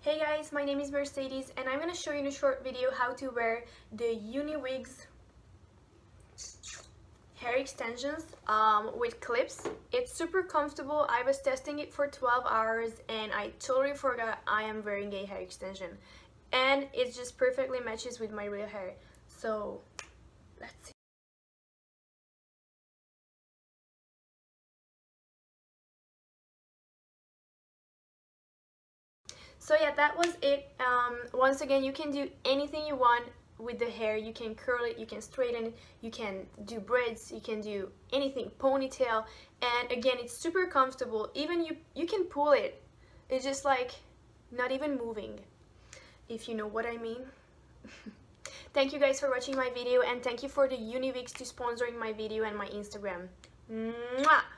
Hey guys, my name is Mercedes and I'm going to show you in a short video how to wear the UniWigs hair extensions with clips. It's super comfortable. I was testing it for 12 hours and I totally forgot I am wearing a hair extension, and it just perfectly matches with my real hair. So let's see. So yeah, that was it. Once again, you can do anything you want with the hair. You can curl it, you can straighten it, you can do braids, you can do anything, ponytail. And again, it's super comfortable. Even you can pull it. It's just like not even moving, if you know what I mean. Thank you guys for watching my video, and thank you for the UniWigs to sponsoring my video and my Instagram. Mwah!